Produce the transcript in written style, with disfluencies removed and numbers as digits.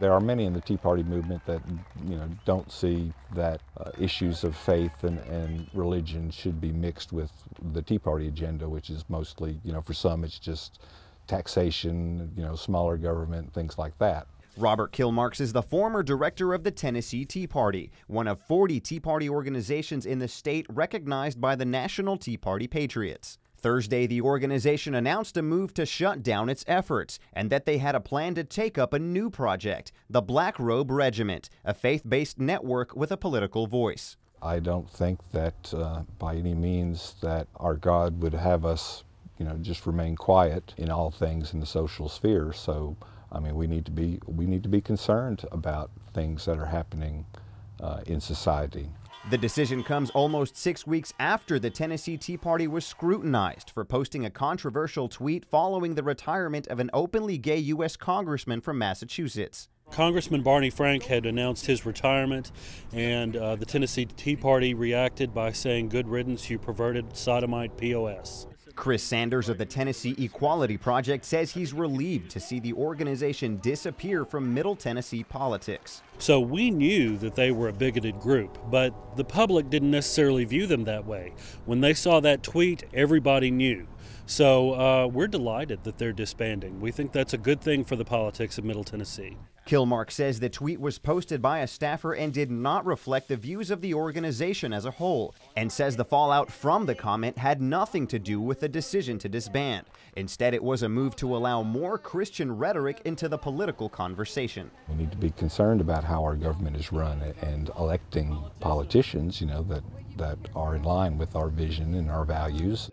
There are many in the Tea Party movement that don't see that issues of faith and religion should be mixed with the Tea Party agenda, which is mostly, for some it's just taxation, smaller government, things like that. Robert Kilmarx is the former director of the Tennessee Tea Party, one of 40 Tea Party organizations in the state recognized by the National Tea Party Patriots. Thursday, the organization announced a move to shut down its efforts and that they had a plan to take up a new project, the Black Robe Regiment, a faith-based network with a political voice. I don't think that by any means that our God would have us, just remain quiet in all things in the social sphere. So, I mean, we need to be concerned about things that are happening in society. The decision comes almost 6 weeks after the Tennessee Tea Party was scrutinized for posting a controversial tweet following the retirement of an openly gay U.S. congressman from Massachusetts. Congressman Barney Frank had announced his retirement, and the Tennessee Tea Party reacted by saying, "Good riddance, you perverted sodomite POS." Chris Sanders of the Tennessee Equality Project says he's relieved to see the organization disappear from Middle Tennessee politics. So we knew that they were a bigoted group, but the public didn't necessarily view them that way. When they saw that tweet, everybody knew. So we're delighted that they're disbanding. We think that's a good thing for the politics of Middle Tennessee. Kilmarx says the tweet was posted by a staffer and did not reflect the views of the organization as a whole, and says the fallout from the comment had nothing to do with the decision to disband. Instead, it was a move to allow more Christian rhetoric into the political conversation. We need to be concerned about how our government is run and electing politicians, that are in line with our vision and our values.